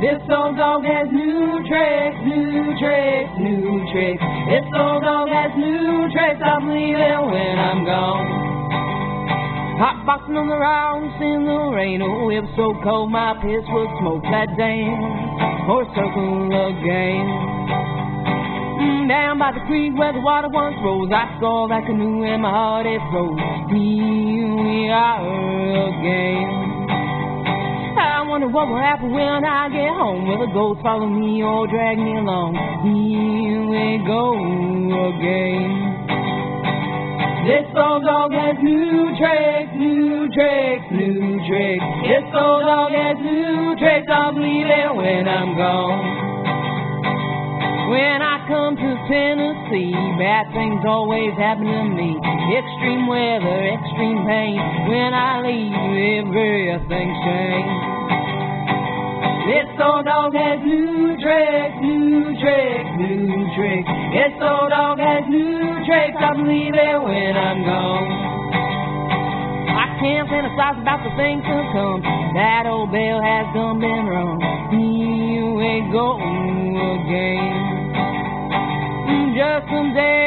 This old dog has new tricks, new tricks, new tricks. This old dog has new tricks. I'm leaving when I'm gone. Hot boxing on the rounds in the rain. Oh, it was so cold my piss would smoke that damn horse circle again. Down by the creek where the water once rose, I saw that canoe and my heart it froze. Here we are again. I wonder what will happen when I get home. Will the ghost follow me or drag me along? Here we go again. This old dog has new tricks, new tricks, new tricks. This old dog has new tricks. I'll believe it when I'm gone. When I come to Tennessee, bad things always happen to me. Extreme weather, extreme pain. When I leave, everything's changed. This old dog has new tricks, new tricks, new tricks. This old dog has new tricks. I believe it when I'm gone. I can't fantasize about the things to come. That old bell has done been wrong. Here we go again. Just someday.